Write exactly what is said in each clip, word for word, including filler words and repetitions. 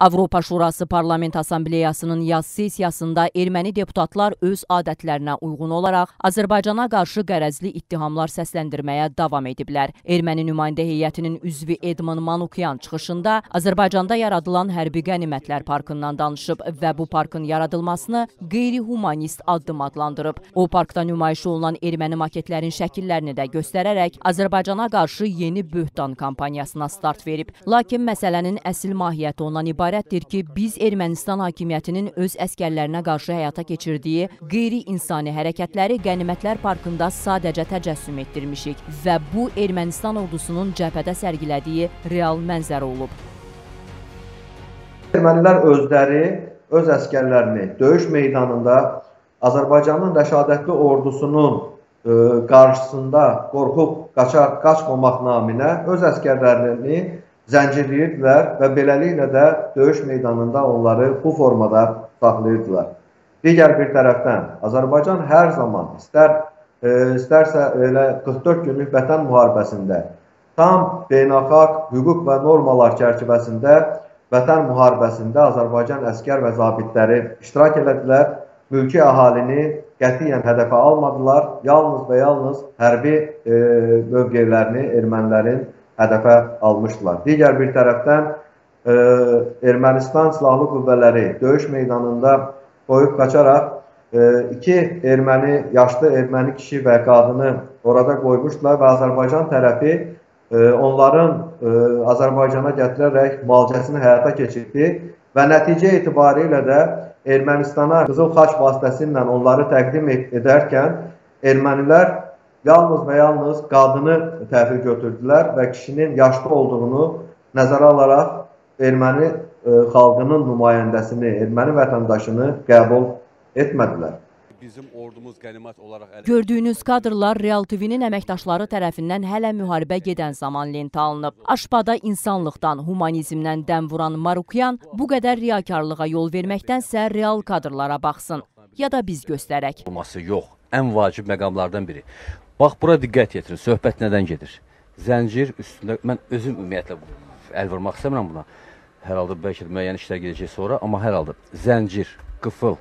Avropa Şurası Parlament Asambleyasının yaz sesiyasında erməni deputatlar öz adətlərinə uyğun olaraq Azərbaycana qarşı qərəzli ittihamlar səsləndirməyə davam ediblər. Erməni nümayəndə heyətinin üzvü Edmon Marukyan çıxışında Azərbaycanda yaradılan Hərbi Qənimətlər Parkından danışıb və bu parkın yaradılmasını qeyri-humanist addım adlandırıb. O parkda nümayiş olunan erməni maketlərin şəkillərini də göstərərək Azərbaycana qarşı yeni böhtan kampaniyasına start verib. Lakin məsələnin əsil mahiyyəti ondan ibarətdir ki, biz Ermənistan hakimiyyətinin öz əskərlərinə qarşı həyata keçirdiyi qeyri-insani hərəkətləri Qənimətlər Parkında sadəcə təcəssüm etdirmişik və bu Ermənistan ordusunun cəbhədə sərgilədiyi real mənzərə olub. Ermənilər özləri, öz əskərlərini döyüş meydanında Azərbaycanın rəşadətli ordusunun qarşısında qorxub qaçmamaq naminə öz əskərlərini zəncirləyirdilər və beləliklə də döyüş meydanında onları bu formada saxlayırdılar. Digər bir tərəfdən, Azərbaycan hər zaman istər, e, istərsə elə qırx dörd günlük vətən müharibəsində tam beynəlxalq hüquq və normalar çərçivəsində vətən müharibəsində Azərbaycan əskər və zabitləri iştirak elədilər, mülki əhalini qətiyyən hədəfə almadılar, yalnız və yalnız hərbi e, bölgələrini ermənilərin hədəfə almışdılar. Digər bir tərəfdən e, Ermənistan silahlı qüvvələri döyüş meydanında qoyub qaçaraq e, iki erməni, yaşlı erməni kişi və qadını orada qoymuşdular və Azərbaycan tərəfi e, onların e, Azərbaycana gətirərək müalicəsini həyata keçirdi və nəticə itibarilə də Ermənistana qızıl xaç vasitəsilə onları təqdim edərkən ermənilər yalnız və yalnız qadını təhvil götürdülər və kişinin yaşlı olduğunu nəzərə alaraq erməni xalqının nümayəndəsini, erməni vətəndaşını qəbul etmədilər. Bizim ordumuz qənimət olaraq... Gördüyünüz kadrlar REAL T V'nin əməkdaşları tərəfindən hələ müharibə gedən zaman lentə alınıb. Aşpada insanlıqdan, humanizmdən dəm vuran Marukyan bu qədər riyakarlığa yol verməkdənsə real kadrlara baxsın ya da biz göstərək. Olması yox, ən vacib məqamlardan biri. Bax, bura diqqət yetirin, söhbət nədən gedir? Zəncir üstündə, mən özüm ümumiyyətlə əl vurmaq istəmirəm buna. Hər halda bəlkə müəyyən işlər gedəcək sonra, amma hər halda zəncir, qıfıl,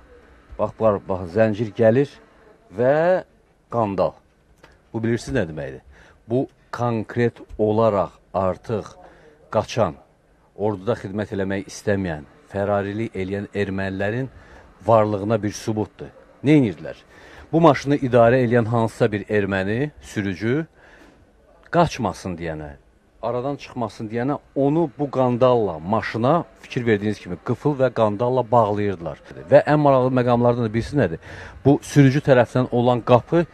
bax, bax, zəncir gəlir və qandal. Bu, bilirsiniz nə deməkdir? Bu, konkret olaraq artıq qaçan, orduda xidmət eləmək istəməyən, fərarilik eləyən ermənilərin varlığına bir sübutdur. Nə edirdilər? Bu maşını idarə eləyən hansısa bir erməni, sürücü qaçmasın deyənə, aradan çıxmasın deyənə, onu bu qandalla, maşına, fikir verdiyiniz kimi qıfıl və qandalla bağlayırdılar. Və ən maraqlı məqamlardan da birisi nədir? Bu, sürücü tərəfindən olan qapı,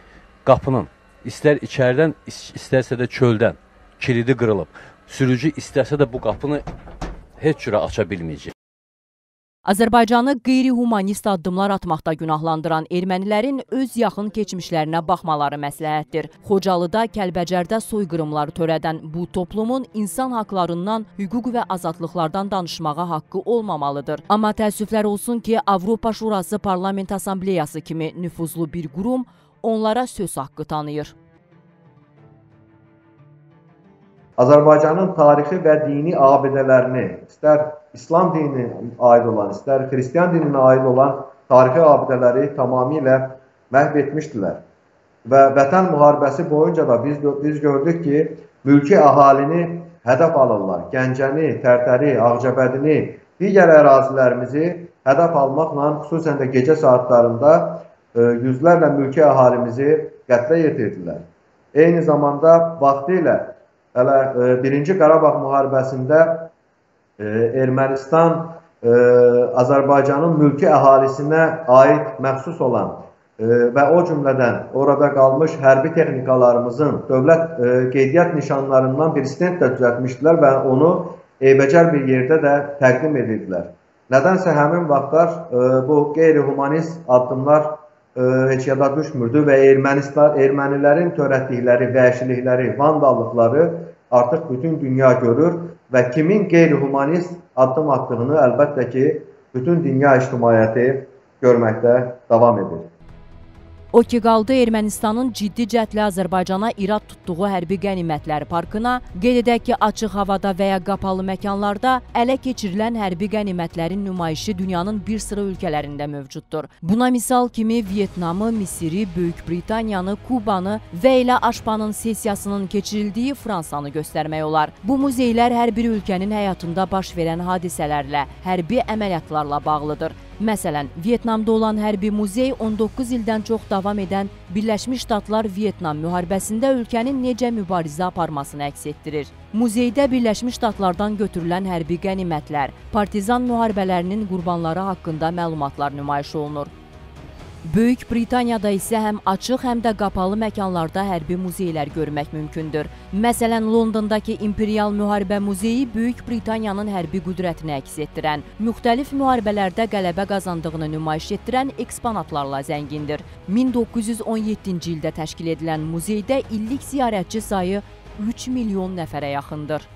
qapının istər içərdən, istərsə də çöldən kilidi qırılıb. Sürücü istərsə də bu qapını heç cürə aça bilməyəcək. Azərbaycanı qeyri-humanist addımlar atmaqda günahlandıran ermənilərin öz yaxın keçmişlərinə baxmaları məsləhətdir. Xocalıda, Kəlbəcərdə soyqırımları törədən bu toplumun insan haqlarından, hüquq və azadlıqlardan danışmağa haqqı olmamalıdır. Amma təəssüflər olsun ki, Avropa Şurası Parlament Asambleyası kimi nüfuzlu bir qurum onlara söz haqqı tanıyır. Azərbaycanın tarixi və dini abidələrini, istər İslam dinine aid olan, istər Hristiyan dinine aid olan tarixi abidələri tamamilə məhv etmişdilər. Və vətən müharibəsi boyunca da biz, biz gördük ki, mülki əhalini hədəf alırlar. Gəncəni, Tərtəri, Ağcabədini, digər ərazilərimizi hədəf almaqla, xüsusən də gecə saatlarında yüzlərlə mülki əhalimizi qətlə yetirdilər. Eyni zamanda vaxtilə birinci Qarabağ müharibəsində Ermənistan Azərbaycanın mülki əhalisinə aid məxsus olan və o cümlədən orada qalmış hərbi texnikalarımızın dövlət qeydiyyat nişanlarından bir stend də düzəltmişdilər və onu eybəcər bir yerdə də təqdim edirdilər. Nədənsə həmin vaxtlar bu qeyri-humanist addımlar heç yada düşmürdü və ermənilərin törətdikləri vəhşilikləri, vandallıqları artıq bütün dünya görür və kimin qeyri-humanist addım attığını əlbəttə ki, bütün dünya ictimaiyyəti görməkdə davam edir. O ki qaldı Ermənistanın ciddi cəhdlə Azərbaycana irad tutduğu Hərbi Qənimətlər Parkına, qeyd edək ki, açıq havada və ya qapalı məkanlarda ələ keçirilən hərbi qənimətlərin nümayişi dünyanın bir sıra ölkələrində mövcuddur. Buna misal kimi Vyetnamı, Misiri, Böyük Britaniyanı, Kubanı və elə Aşpanın sessiyasının keçirildiyi Fransanı göstərmək olar. Bu muzeylər hər bir ölkənin həyatında baş verən hadisələrlə, hərbi əməliyyatlarla bağlıdır. Məsələn, Vyetnamda olan hərbi muzey on doqquz ildən çox davam edən Birləşmiş Ştatlar Vyetnam müharibəsində ölkənin necə mübarizə aparmasını əks etdirir. Muzeydə Birləşmiş Ştatlardan götürülən hərbi qənimətlər, partizan müharibələrinin qurbanları haqqında məlumatlar nümayiş olunur. Böyük Britaniyada isə həm açıq, həm də qapalı məkanlarda hərbi muzeylər görmək mümkündür. Məsələn, Londondakı İmperial Müharibə Muzeyi Böyük Britaniyanın hərbi qüdrətini əks etdirən, müxtəlif müharibələrdə qələbə qazandığını nümayiş etdirən eksponatlarla zəngindir. min doqquz yüz on yeddinci ildə təşkil edilən muzeydə illik ziyarətçi sayı üç milyon nəfərə yaxındır.